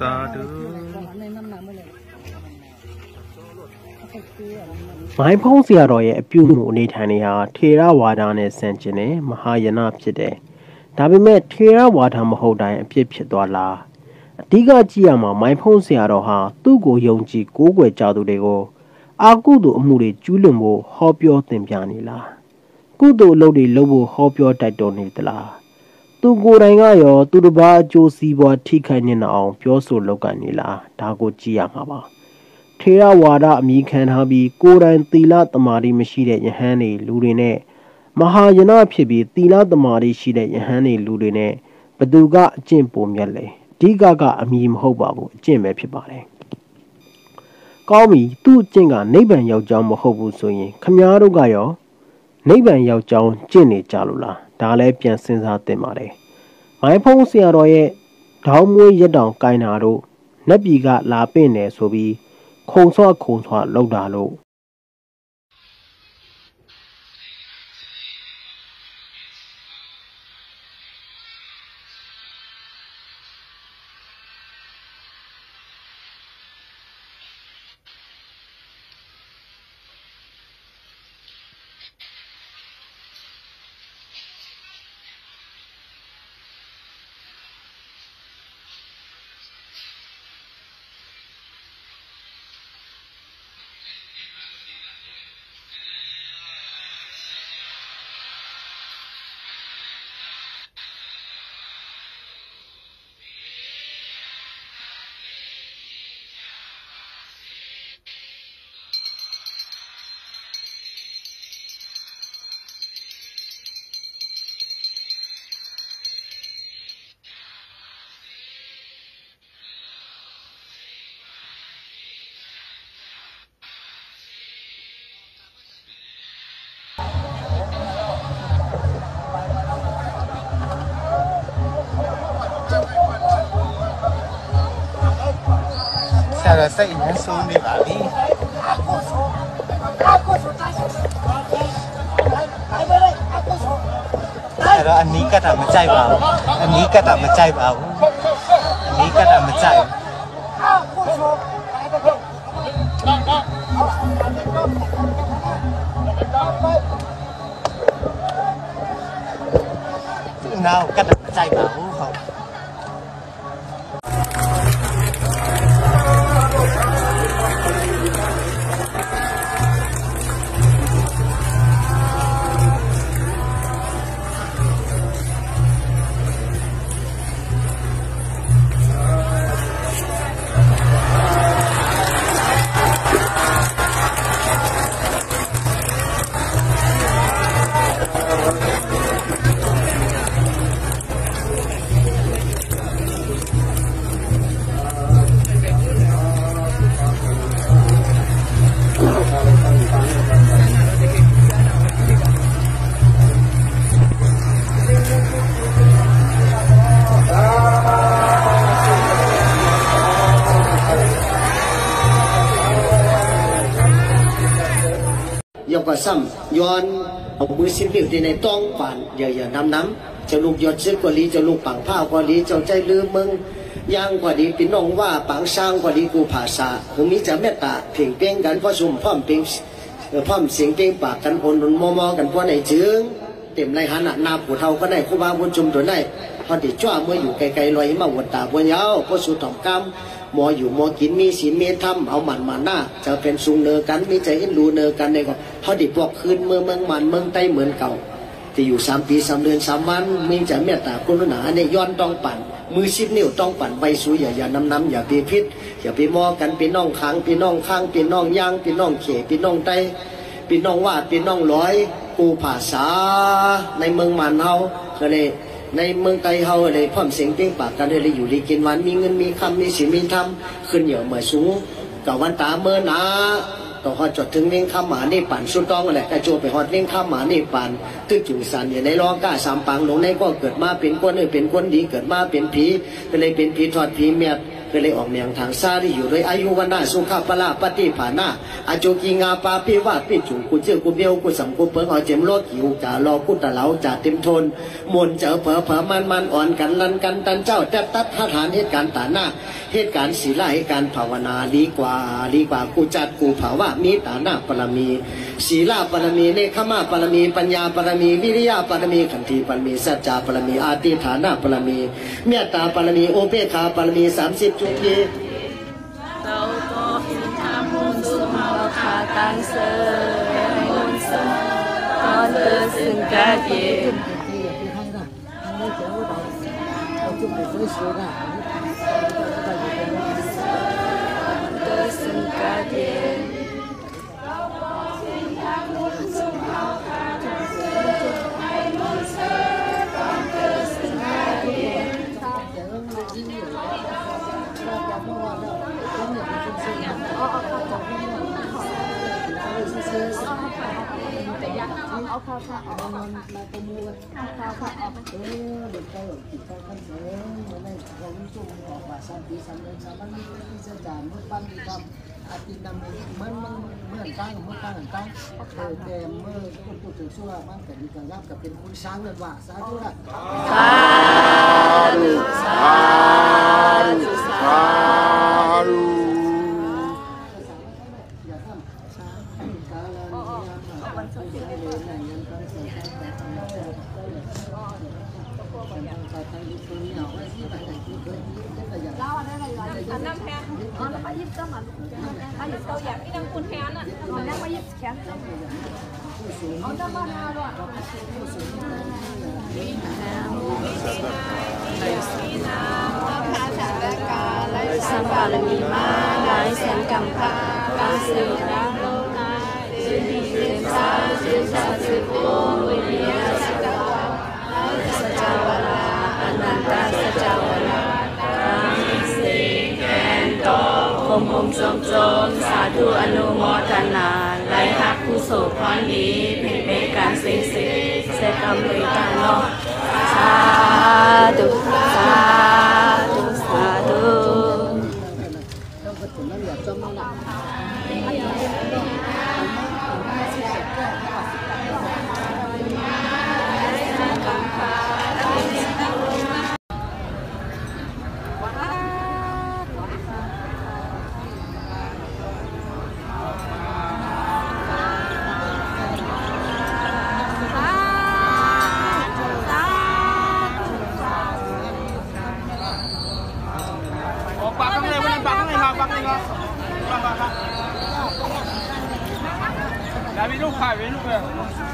สาธุหมายพ้องเสียรอยอภิมุนิทานยาเทรวาดาเนสันจิเนมหายนาဖြစ်တယ်ဒါပေမဲ့เทรวาดาမဟုတ်တိုင်းအဖြစ်ဖြစ်သွားလားအဓိကကြည့်ရမှာမိုင်းဖုံးဆရာတော်ဟာသူ့ကိုယုံကြည်ကိုးကွယ်ကြသူတွေကိုအာကုသို့အမှုတွေကျူးလွန်ဖို့ဟောပြောသင်ပြနေလားကုသို့အလုပ်တွေလုပ်ဖို့ဟောပြောတိုက်တော်နေသလားသူကိုယ်တိုင်ကရောသူတစ်ပါးအကျိုးစီးပွားထိခိုက်နေအောင်ပြောဆိုလုပ်ကန်နေလားဒါကိုကြည့်ရမှာပါเทรวาดาအမိခံထားပြီးကိုယ်တိုင်သီလသမာဓိမရှိတဲ့ယဟန်တွေလူတွေနဲ့မဟာယနာဖြစ်ပြီးသီလသမာဓိရှိတဲ့ယဟန်တွေလူတွေနဲ့ဘသူကအကျင့်ပုံမြတ်လဲအဓိကကအမိမဟုတ်ပါဘူးအကျင့်ပဲဖြစ်ပါတယ်။ကောင်းပြီသူ့အကျင့်ကနိဗ္ဗာန်ရောက်ကြောင်းမဟုတ်ဘူးဆိုရင်ခမည်းတော်ကရောနိဗ္ဗာန်ရောက်ကြောင်းကျင့်နေကြလို့လားဒါလည်းပြန်စဉ်းစားသင့်ပါတယ်။မိုင်းဖုံးဆရာတော်ရဲ့ဒေါင်းမွေးရတောင်ကိုင်းတာတို့နတ်ပြည်ကလာပင့်တယ်ဆိုပြီးခုံဆွခုံဆွလောက်တာလို့ဆရာစိတ်မဆုံးနေပါဘူးအဲ့တော့အနီးကတာမကြိုက်ပါဘူးအနီးကတာမကြိုက်ပါဘူးအနီးကတာမကြိုက်သူနောက်ကတာမကြိုက်ပါဘူးဟုတ်ซ้ำย้อนเอามือซิ้นเปลี่ยนในต้องผ่านอย่าน้ำเจ้าลูกยอดซึ้งกว่านี้เจ้าลูกปังผ้ากว่านี้เจ้าใจลืมมึงย่างกว่านี้พี่น้องว่าปังช้างกว่านี้กูผ่าสะผมมีจะเมตตาเพ่งเพ่งกันพ่อซุ่มพ่อมเพ่งพ่อมเสียงเพ่งปากกันโอนนมอมอกันพ่อในจึงเต็มในหันหน้าผู้เฒ่าก็ได้คู่บ้าบุญจุ่มตัวได้พอดีจ้าเมื่ออยู่ไกลๆลอยมาหวดตาบนยาวพ่อสุดถอมกรรมหมออยู่หมอกินมีศีลเมตธรรมเอาหมันมาหน้าจะเป็นซุงเนอกันมีใจเอ็นรูเนอกันในก่อนพอดีพวกคืนเมืองมันเมืองใต้เหมือนเก่าที่อยู่3ปี3เดือน3วันมีใจเมตตากรุณาในย้อนต้องปั่นมือซิบนิ้วต้องปั่นใบสูอย่าน้ำอย่าปีพิษอย่าไปมอกันไปน้องค้างไปน้องข้างไปน้องย่างไปน้องเขยไปน้องใต้ไปน้องวาดไปน้องร้อยกูภาษาในเมืองมันเฮาก็เลยในเมืองไทยเฮาเลยพร้อมเสียงเต้งปากกันเลยอยู่ดีกินวันมีเงินมีคำมีศีลมีธรรมขึ้นเหนียวเหมือนสูงกับวันตาเมื่อนะต่อหอดจดถึงเลี้ยงข้ามหมานี่ปั่นสุดต้องแหละกระโจนไปหอดเลี้ยงข้ามหมานี่ปั่นตื้อจุ่มสันอย่างในล้อก้าสามปังลงในก็เกิดมาเป็นก้นเลยเป็นก้นดีเกิดมาเป็นผีก็เลยเป็นผีถอดผีเมียด คือเลยออกเนียงทางซาที่อยู่เลยอายุวันหน้าสุขาปลาปฏิภาณาอาโจกีงาปาปิวาปิจุกุเจือกุเบียวกุสังกุเปิงอเจมโลดหิวจ่ารอกุตะเหลาจ่าเต็มทนมนเจอเผอเผอมันอ่อนกันลันกันตันเจ้าแทบตัดท่าทานเหตุการณ์ตาหน้าเหตุการณ์ศีลาเหตุการณ์ภาวนาดีกว่ากูจัดกูภาวะมีตาหน้าปรมีศีลาปรมีเนคขมาปรมีปัญญาปรมีวิริยะปรมีขันธีปรมีสัจจาปรมีอาติฐานะปรมีเมตตาปรมีโอเปคาปรมี30จุกีเราก็หินทำมุนสุมาคาตังเสมุนเสตอนเดินซึ่งกาเย็นเดินซึ่งกาเย็นเราก็หินทำมุนสุมาคาตังเสมุนเสตอนเดินซึ่งกาเย็นสาธุสัมปาลมีมาไลเซนกัมพาปัสสุราโลกาสิริสิสาสิสาสิโกวิเนียสัจวาสัจวาอนันตสัจวาทั้งสี่แกนโตผมจงสาธุอนุโมทนาไลหักผู้โสภณนี้เป็นเมการสิสิเสกัมเวกาโนสาธุสาธุสาธุDá-me no carro, vem no carro.